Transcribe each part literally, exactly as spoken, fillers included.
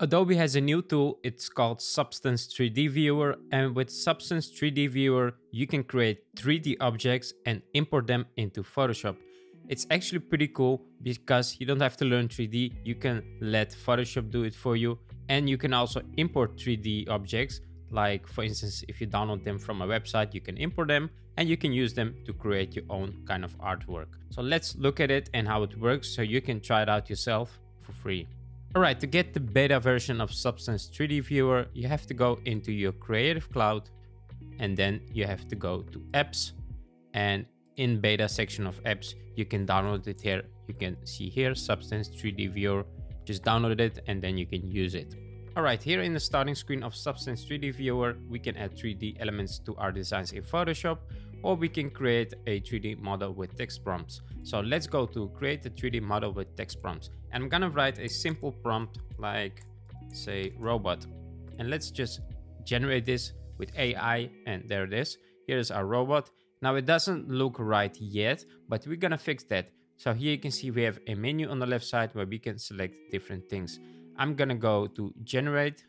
Adobe has a new tool, it's called Substance three D Viewer, and with Substance three D Viewer you can create three D objects and import them into Photoshop. It's actually pretty cool because you don't have to learn three D, you can let Photoshop do it for you, and you can also import three D objects, like for instance if you download them from a website you can import them and you can use them to create your own kind of artwork. So let's look at it and how it works so you can try it out yourself for free. Alright, to get the beta version of Substance three D Viewer, you have to go into your Creative Cloud and then you have to go to Apps, and in beta section of Apps, you can download it here. You can see here Substance three D Viewer, just download it and then you can use it. Alright, here in the starting screen of Substance three D Viewer, we can add three D elements to our designs in Photoshop, or we can create a three D model with text prompts. So let's go to create a three D model with text prompts. And I'm gonna write a simple prompt like, say, robot. And let's just generate this with A I, and there it is. Here's our robot. Now it doesn't look right yet, but we're gonna fix that. So here you can see we have a menu on the left side where we can select different things. I'm gonna go to generate,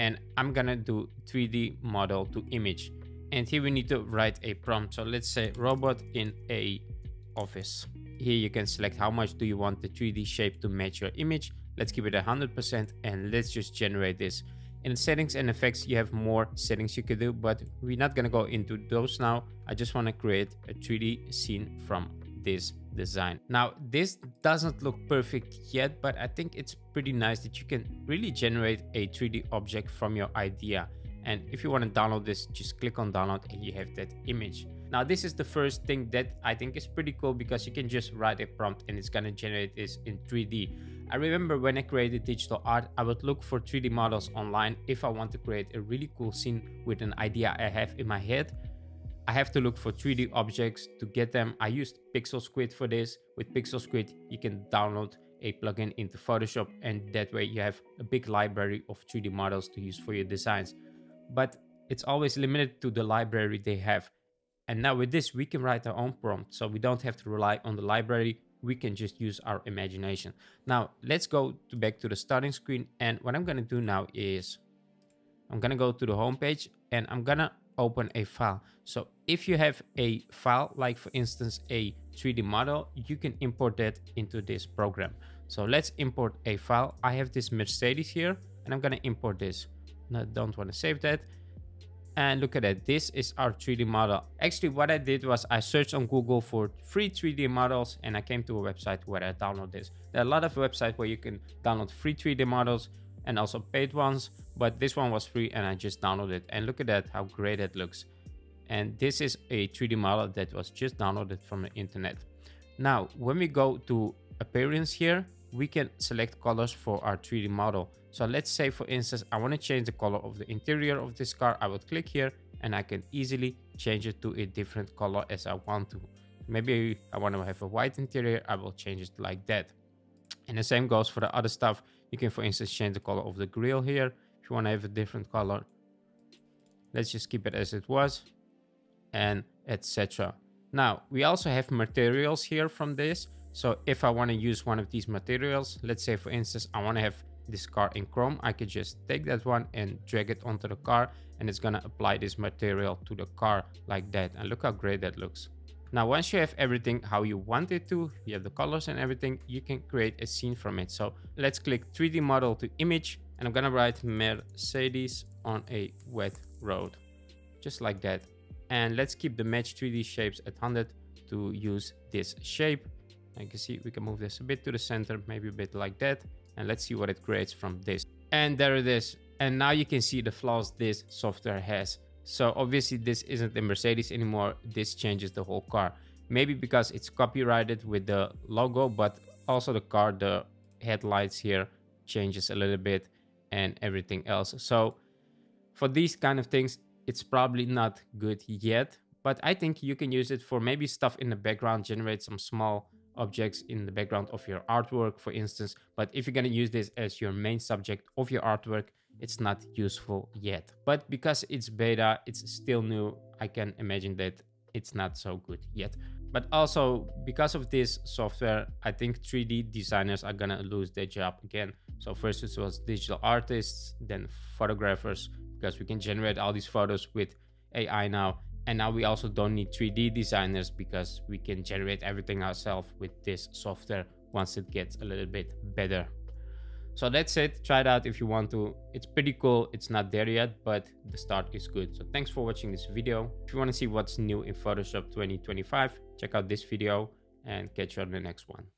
and I'm gonna do three D model to image. And here we need to write a prompt. So let's say robot in a office. Here you can select how much do you want the three D shape to match your image. Let's keep it one hundred percent and let's just generate this. In settings and effects, you have more settings you could do, but we're not gonna go into those now. I just wanna create a three D scene from this design. Now, this doesn't look perfect yet, but I think it's pretty nice that you can really generate a three D object from your idea. And if you want to download this, just click on download and you have that image. Now, this is the first thing that I think is pretty cool because you can just write a prompt and it's going to generate this in three D. I remember when I created digital art, I would look for three D models online. If I want to create a really cool scene with an idea I have in my head, I have to look for three D objects to get them. I used Pixel Squid for this. With Pixel Squid, you can download a plugin into Photoshop, and that way you have a big library of three D models to use for your designs. But it's always limited to the library they have. And now with this, we can write our own prompt. So we don't have to rely on the library. We can just use our imagination. Now let's go to back to the starting screen. And what I'm gonna do now is I'm gonna go to the home page and I'm gonna open a file. So if you have a file, like for instance, a three D model, you can import that into this program. So let's import a file. I have this Mercedes here and I'm gonna import this. I don't want to save that, and look at that, this is our three D model. Actually what I did was I searched on Google for free three D models and I came to a website where I download this. There are a lot of websites where you can download free three D models and also paid ones, but this one was free and I just downloaded it, and look at that, how great it looks. And this is a three D model that was just downloaded from the internet. Now when we go to appearance here, we can select colors for our three D model. So let's say for instance, I want to change the color of the interior of this car. I would click here and I can easily change it to a different color as I want to. Maybe I want to have a white interior. I will change it like that. And the same goes for the other stuff. You can for instance change the color of the grill here if you want to have a different color. Let's just keep it as it was, and et cetera. Now we also have materials here from this. So if I want to use one of these materials, let's say for instance, I want to have this car in chrome, I could just take that one and drag it onto the car and it's going to apply this material to the car like that. And look how great that looks. Now, once you have everything how you want it to, you have the colors and everything, you can create a scene from it. So let's click three D model to image, and I'm going to write Mercedes on a wet road, just like that. And let's keep the match three D shapes at one hundred to use this shape. You can see we can move this a bit to the center, maybe a bit like that, and let's see what it creates from this. And there it is. And now you can see the flaws this software has. So obviously this isn't a Mercedes anymore. This changes the whole car, maybe because it's copyrighted with the logo, but also the car, the headlights here changes a little bit and everything else. So for these kind of things, it's probably not good yet, but I think you can use it for maybe stuff in the background, generate some small objects in the background of your artwork for instance. But if you're going to use this as your main subject of your artwork, it's not useful yet. But because it's beta, it's still new, I can imagine that it's not so good yet. But also because of this software, I think three D designers are gonna lose their job again. So first it was digital artists, then photographers, because we can generate all these photos with A I now. And now we also don't need three D designers because we can generate everything ourselves with this software once it gets a little bit better. So that's it. Try it out if you want to. It's pretty cool. It's not there yet, but the start is good. So thanks for watching this video. If you want to see what's new in Photoshop twenty twenty-five, check out this video and catch you on the next one.